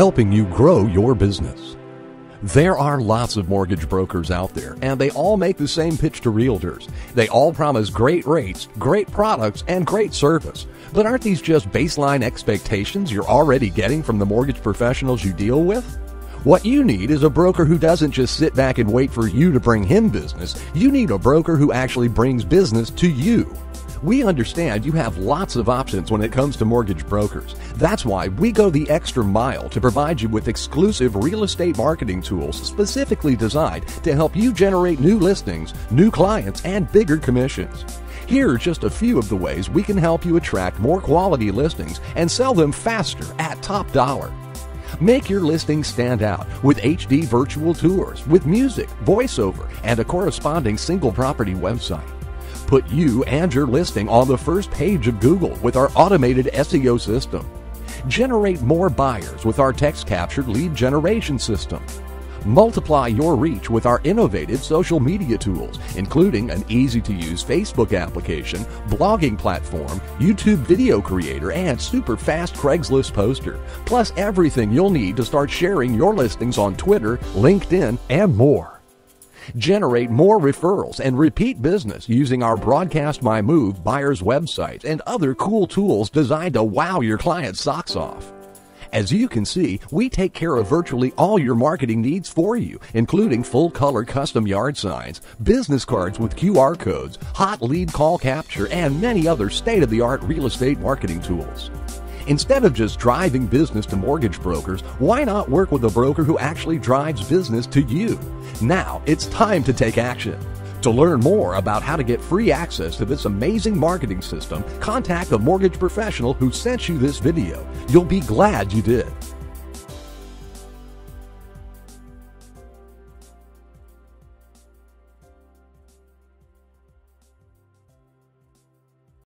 helping you grow your business. There are lots of mortgage brokers out there, and they all make the same pitch to realtors. They all promise great rates, great products, and great service. But aren't these just baseline expectations you're already getting from the mortgage professionals you deal with? What you need is a broker who doesn't just sit back and wait for you to bring him business. You need a broker who actually brings business to you. We understand you have lots of options when it comes to mortgage brokers. That's why we go the extra mile to provide you with exclusive real estate marketing tools specifically designed to help you generate new listings, new clients, and bigger commissions. Here are just a few of the ways we can help you attract more quality listings and sell them faster at top dollar. Make your listing stand out with HD virtual tours, with music, voiceover, and a corresponding single property website. Put you and your listing on the first page of Google with our automated SEO system. Generate more buyers with our text-captured lead generation system. Multiply your reach with our innovative social media tools, including an easy-to-use Facebook application, blogging platform, YouTube video creator, and super-fast Craigslist poster, plus everything you'll need to start sharing your listings on Twitter, LinkedIn, and more. Generate more referrals and repeat business using our Broadcast My Move buyers websites and other cool tools designed to wow your client's socks off. As you can see, we take care of virtually all your marketing needs for you, including full-color custom yard signs, business cards with QR codes, hot lead call capture, and many other state-of-the-art real estate marketing tools. Instead of just driving business to mortgage brokers, why not work with a broker who actually drives business to you? Now it's time to take action. To learn more about how to get free access to this amazing marketing system, contact the mortgage professional who sent you this video. You'll be glad you did.